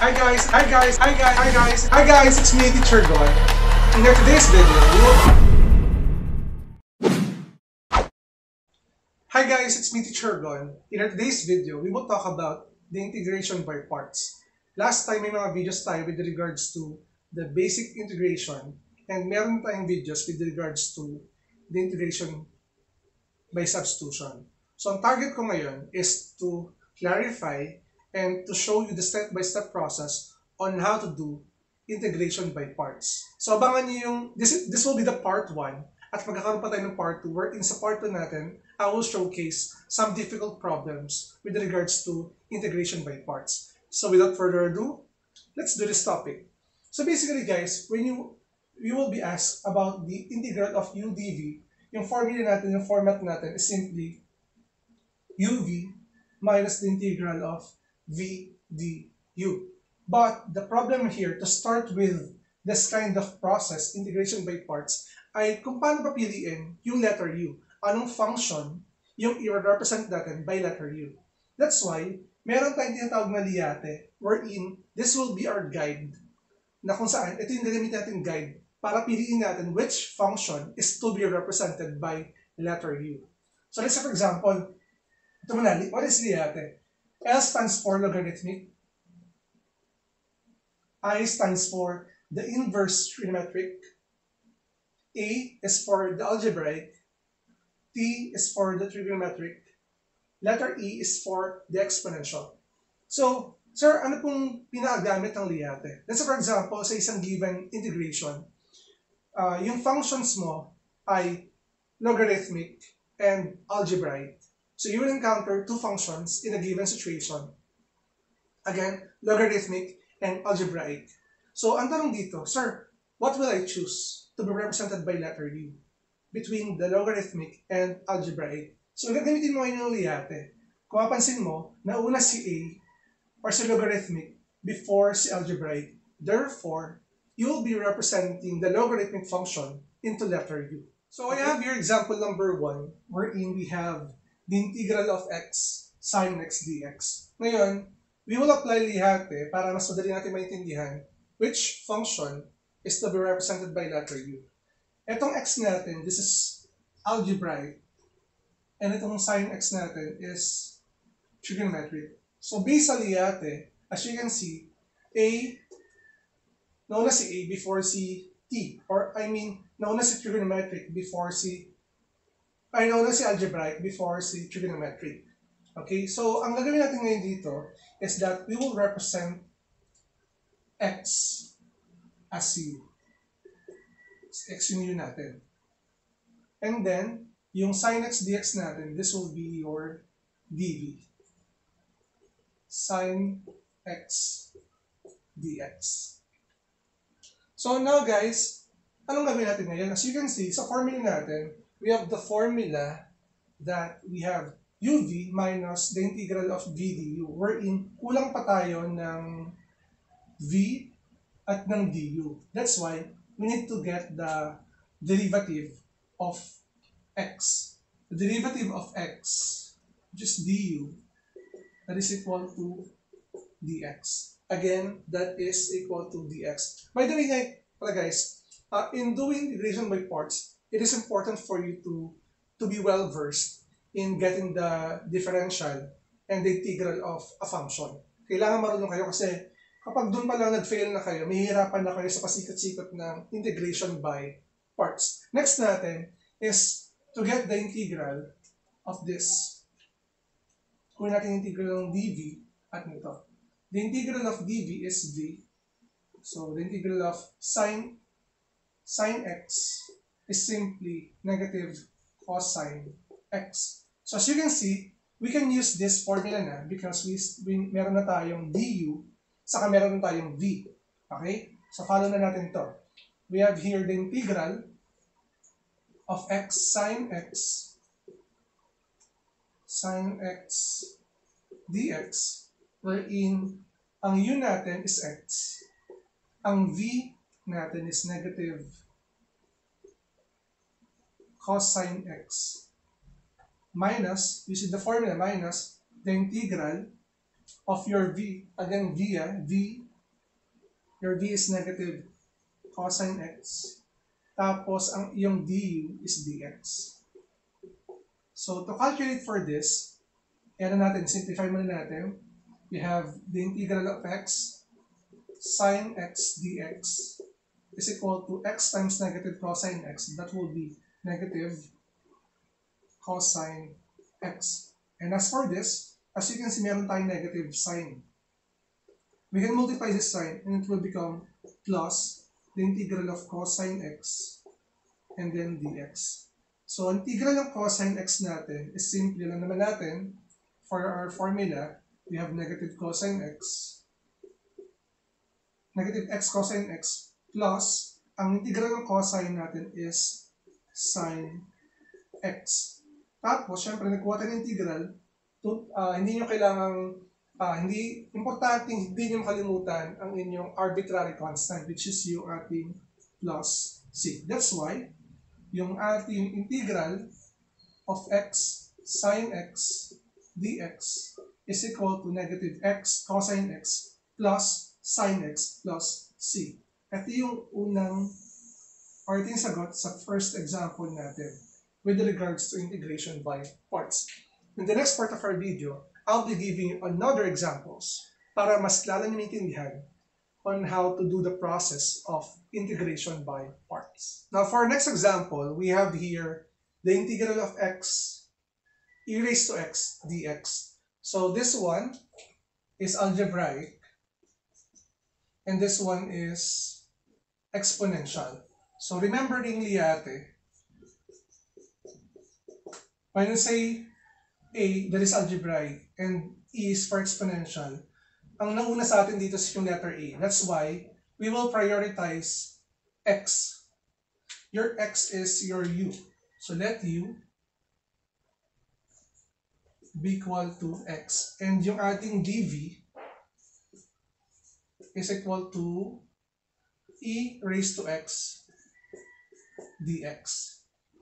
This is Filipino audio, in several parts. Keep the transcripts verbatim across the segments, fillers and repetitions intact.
Hi guys, hi guys, hi guys, hi guys, hi guys, it's me, TeacherGon. In today's video, Hi guys, it's me, TeacherGon. In today's video, we will talk about the integration by parts. Last time, may mga videos tayo with regards to the basic integration, and meron tayong videos with regards to the integration by substitution. So, ang target ko ngayon is to clarify and to show you the step-by-step process on how to do integration by parts. So, abangan niyo yung, this, this will be the part one, at magkakaroon pa tayo ng part two, wherein sa part two natin, I will showcase some difficult problems with regards to integration by parts. So, without further ado, let's do this topic. So, basically guys, when you, you will be asked about the integral of U D V, yung formula natin, yung format natin is simply U V minus the integral of V, D, U. But the problem here, to start with this kind of process, integration by parts, ay kung paano papiliin yung letter U. Anong function yung i-represent natin by letter U. That's why, meron tayong tinatawag na liyate, wherein this will be our guide, na kung saan, ito yung gagamitin natin guide para piliin natin which function is to be represented by letter U. So let's say for example, ito muna, what is liyate? L stands for logarithmic, I stands for the inverse trigonometric, A is for the algebraic, T is for the trigonometric, letter E is for the exponential. So, sir, ano pong pinagamit ng liyate? Let's say for example, sa isang given integration, uh, yung functions mo ay logarithmic and algebraic. So you will encounter two functions in a given situation. Again, logarithmic and algebraic. So ang tanong dito, sir, what will I choose to be represented by letter U between the logarithmic and algebraic? So gagamitin mo ngayon yung liyate. Kung mapansin mo, nauna si A or si logarithmic before si algebraic. Therefore, you will be representing the logarithmic function into letter U. So I have here example number one, wherein we have the integral of x sine x dx. Ngayon, we will apply lihate para mas madali natin maintindihan which function is to be represented by letter U. Itong x natin, this is algebraic. And itong sine x natin is trigonometric. So based sa lihate, as you can see, A, nauna si A before si T. Or I mean, nauna si trigonometric before si I know na si algebraic before si trigonometric. Okay, so ang gagawin natin ngayon dito is that we will represent x as U. X yung U natin. And then, yung sin x dx natin, this will be your dv. Sin x dx. So now guys, anong gagawin natin ngayon? As you can see, sa formula natin, we have the formula that we have U V minus the integral of V du, wherein kulang pa tayo ng V at ng du. That's why we need to get the derivative of x. The derivative of x, which is du, that is equal to dx. Again, that is equal to dx. By the way, guys, uh, in doing integration by parts, it is important for you to, to be well-versed in getting the differential and the integral of a function. Kailangan marunong kayo kasi kapag doon pa lang nag-fail na kayo, mahihirapan na kayo sa pasikat-sikat ng integration by parts. Next natin is to get the integral of this. Kunin natin yung integral ng dv at nito. The integral of dv is v. So, the integral of sine, sine x is simply negative cosine x. So as you can see, we can use this formula na because we, we meron na tayong du, saka meron na tayong v. Okay? So follow na natin to. We have here the integral of x sine x sine x dx, wherein ang u natin is x, ang v natin is negative cosine x minus, you see the formula, minus the integral of your v, again v, v Your d is negative cosine x. Tapos, ang iyong du is dx. So, to calculate for this, kaya na natin, simplify muna natin. You have the integral of x sine x dx is equal to x times negative cosine x. That will be negative cosine x. And as for this, as you can see, meron tayong negative sign. We can multiply this sign and it will become plus the integral of cosine x and then dx. So, integral of cosine x natin is simple lang naman natin. For our formula, we have negative cosine x, negative x cosine x, plus, ang integral ng cosine natin is sine x. Tapos, syempre, nagkuha tayo ng integral, to, uh, hindi nyo kailangang, uh, hindi, importante, hindi nyo makalimutan ang inyong arbitrary constant, which is yung ating plus c. That's why, yung ating integral of x sine x dx is equal to negative x cosine x plus sine x plus c. Ito yung unang or ito yung sagot sa first example natin with regards to integration by parts. In the next part of our video, I'll be giving you another examples para mas lalo maintindihan on how to do the process of integration by parts. Now, for our next example, we have here the integral of x e raised to x dx. So this one is algebraic and this one is exponential. So remembering liyate, when you say a, that is algebraic, and e is for exponential, ang nauna sa atin dito is yung letter a. That's why we will prioritize x. Your x is your u. So let u be equal to x. And yung ating dv is equal to e raised to x dx.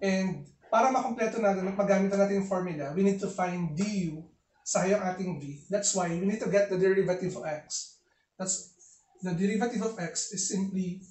And para makompleto natin, magamit natin yung formula, we need to find du sa yung ating v. That's why we need to get the derivative of x. That's the derivative of x is simply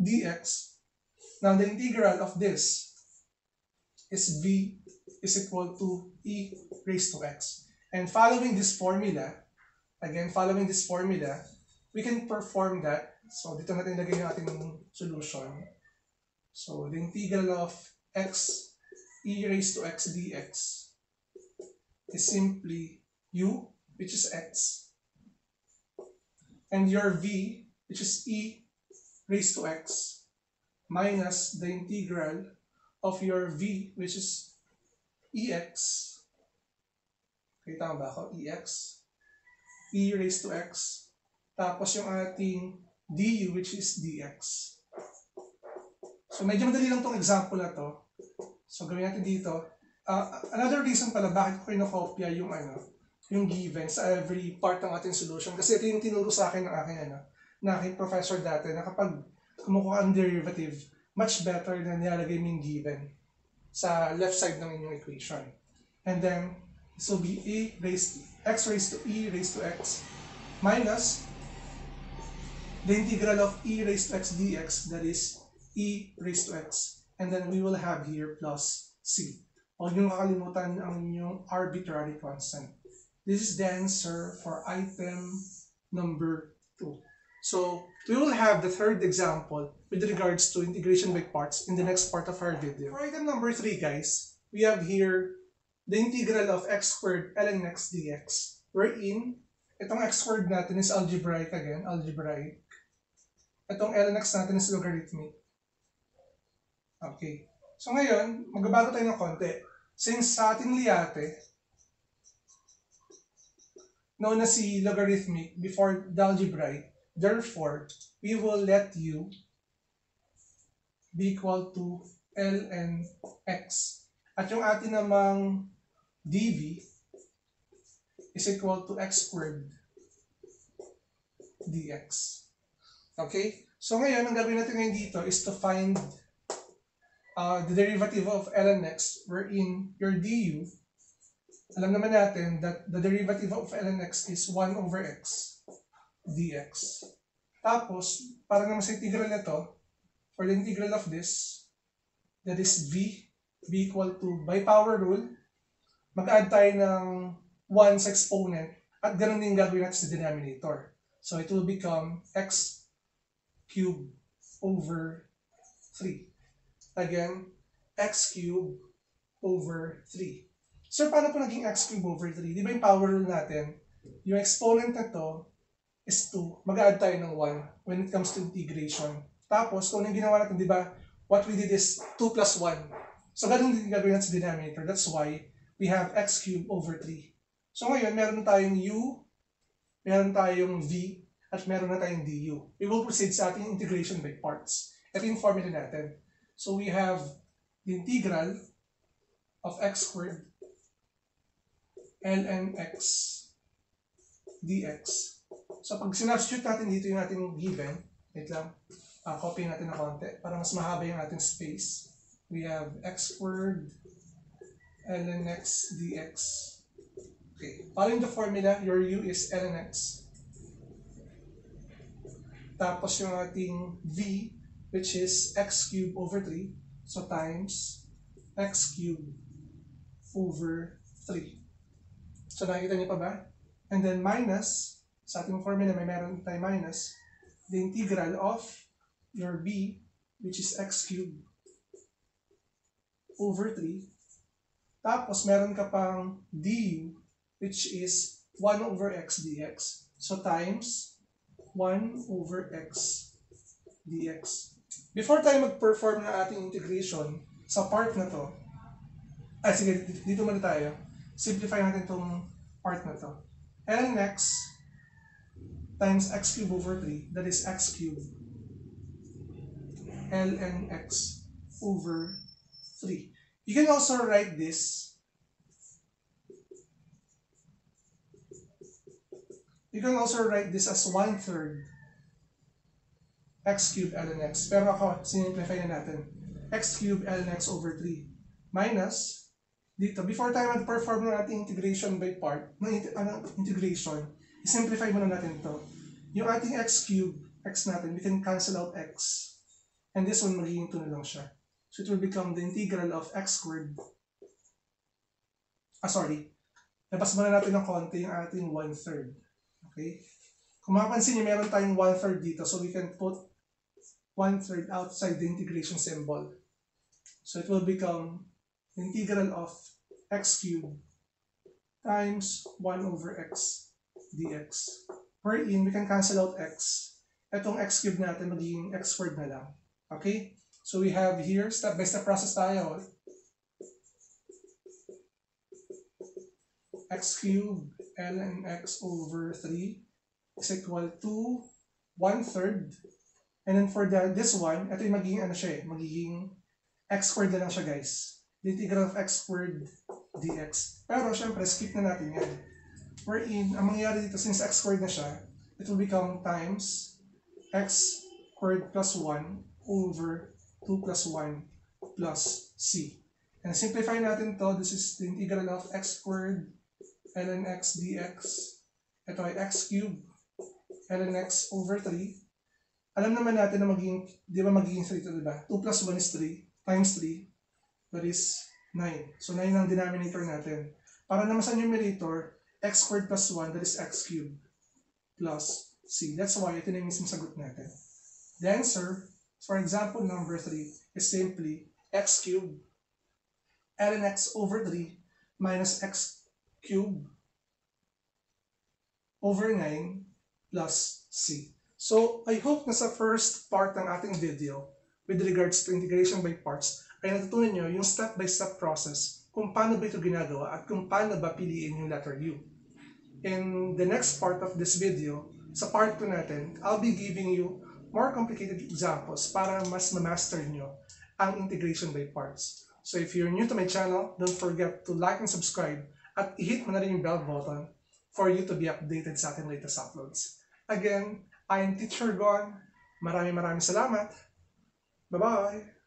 dx. Now, the integral of this is v is equal to e raised to x. And following this formula, again, following this formula, we can perform that. So, dito natin ilagay yung ating solution. So, the integral of x e raised to x dx is simply u, which is x, and your v, which is e raised to x, minus the integral of your v, which is ex, okay, tama ba ako? ex, e raised to x, tapos yung ating du, which is dx. So, medyo madali lang tong example na to. So, gawin natin dito. Uh, another reason pala bakit ko pinakopya yung ano, yung given sa every part ng ating solution. Kasi ito yung tinuro sa akin ng aking, ano, ng aking professor dati na kapag kumukuha ang derivative, much better na nilalagay mo yung given sa left side ng inyong equation. And then, this will be e raised to, x raised to e raised to x minus the integral of e raised to x dx, that is e raised to x. And then we will have here plus c. Huwag niyong kakalimutan ang inyong arbitrary constant. This is the answer for item number two. So, we will have the third example with regards to integration by parts in the next part of our video. For item number three, guys, we have here the integral of x squared ln x dx, wherein itong x squared natin is algebraic again, algebraic. Itong ln x natin is logarithmic. Okay. So ngayon, magbabago tayo ng konti. Since sa ating liyate, known na si logarithmic before the algebraic, therefore, we will let u be equal to ln x. At yung atin namang dv is equal to x squared dx. Okay? So ngayon, ang gagawin natin ngayon dito is to find uh, the derivative of ln x, wherein your du, alam naman natin that the derivative of ln x is one over x dx. Tapos, para naman sa integral na to, for the integral of this, that is v, v equal to, by power rule, mag-add tayo ng one sa exponent, at ganun din gagawin natin sa denominator. So, it will become x cubed over three. Again, x cubed over three. Sir, paano po naging x cubed over three? Di ba yung power rule natin, yung exponent na to is two. Mag-add tayo ng one when it comes to integration. Tapos, kung ano yung ginawa natin, di ba, what we did is two plus one. So, ganun din gagawin natin sa denominator. That's why we have x cubed over three. So, ngayon, meron tayong u, meron tayong v, at meron na tayong du. We will proceed sa ating integration by parts. Ito yung formula natin. So, we have the integral of x squared ln x dx. So, pag sinubstitute natin dito yung ating given, wait lang, uh, copy natin na konti para mas mahaba yung ating space. We have x squared ln x dx. Okay. Following the formula, your u is ln x. Tapos yung ating v, which is x cubed over three. So times x cubed over three. So nakikita niyo pa ba? And then minus, sa ating formula may meron tayo minus, the integral of your b, which is x cubed over three. Tapos meron ka pang du, which is one over x dx. So times one over x dx. Before tayo mag-perform ng ating integration sa part na to, ay sige, dito muna tayo. Simplify natin itong part na to. Ln x times x cubed over three, that is x cubed ln x over three. You can also write this You can also write this as one-third x cubed ln x. Pero ako, simplify na natin. X cubed ln x over three minus, dito, before tayo mag-perform ng ating integration by part, ng ano, integration, simplify muna natin to. Yung ating x cubed, x natin, we can cancel out x. And this one, magiging two na lang siya. So it will become the integral of x squared. Ah, sorry. Labas muna natin ng konti yung ating one-third. Okay? Kung makapansin nyo, meron tayong one-third dito. So, we can put one-third outside the integration symbol. So, it will become the integral of x cubed times one over x dx. Wherein, we can cancel out x. Itong x cubed natin, magiging x squared na lang. Okay? So, we have here, step-by-step process tayo. X cubed ln x over three is equal to one-third. And then for the, this one, ito yung magiging ano siya eh, magiging x squared na lang siya guys. The integral of x squared dx. Pero syempre, skip na natin yan. Wherein, ang mangyayari dito, since x squared na siya, it will become times x squared plus one over two plus one plus c. And simplify natin to, this is the integral of x squared ln x dx. Ito ay x cubed ln x over three. Alam naman natin na magiging, di ba magiging three ito, di ba? two plus one is three times three, that is nine. So nine ang denominator natin. Para naman sa numerator, x squared plus one, that is x cubed plus c. That's why ito na yung mismong sagot natin. The answer, for example, number three is simply x cubed ln x over three minus x cube over nine plus c. So, I hope na sa first part ng ating video with regards to integration by parts ay natutunan nyo yung step-by-step process kung paano ba ito ginagawa at kung paano ba piliin yung letter u. In the next part of this video, sa part two natin, I'll be giving you more complicated examples para mas ma-master nyo ang integration by parts. So, if you're new to my channel, don't forget to like and subscribe at i-hit mo na rin yung bell button for you to be updated sa ating latest uploads. Again, I am Teacher Gon. Maraming maraming salamat. Bye-bye!